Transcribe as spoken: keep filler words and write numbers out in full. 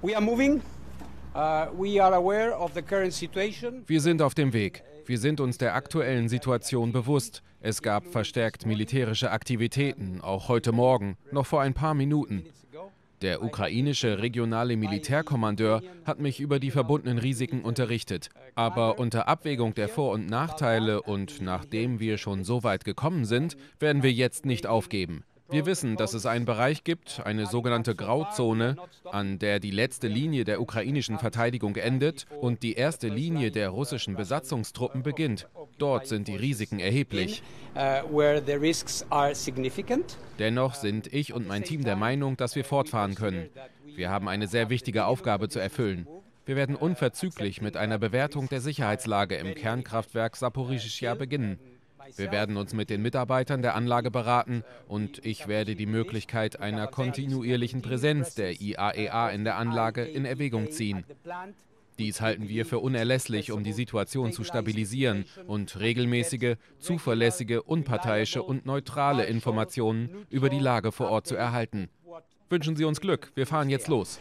Wir sind auf dem Weg. Wir sind uns der aktuellen Situation bewusst. Es gab verstärkt militärische Aktivitäten, auch heute Morgen, noch vor ein paar Minuten. Der ukrainische regionale Militärkommandeur hat mich über die verbundenen Risiken unterrichtet. Aber unter Abwägung der Vor- und Nachteile und nachdem wir schon so weit gekommen sind, werden wir jetzt nicht aufgeben. Wir wissen, dass es einen Bereich gibt, eine sogenannte Grauzone, an der die letzte Linie der ukrainischen Verteidigung endet und die erste Linie der russischen Besatzungstruppen beginnt. Dort sind die Risiken erheblich. Dennoch sind ich und mein Team der Meinung, dass wir fortfahren können. Wir haben eine sehr wichtige Aufgabe zu erfüllen. Wir werden unverzüglich mit einer Bewertung der Sicherheitslage im Kernkraftwerk Saporischschja beginnen. Wir werden uns mit den Mitarbeitern der Anlage beraten und ich werde die Möglichkeit einer kontinuierlichen Präsenz der I A E A in der Anlage in Erwägung ziehen. Dies halten wir für unerlässlich, um die Situation zu stabilisieren und regelmäßige, zuverlässige, unparteiische und neutrale Informationen über die Lage vor Ort zu erhalten. Wünschen Sie uns Glück. Wir fahren jetzt los.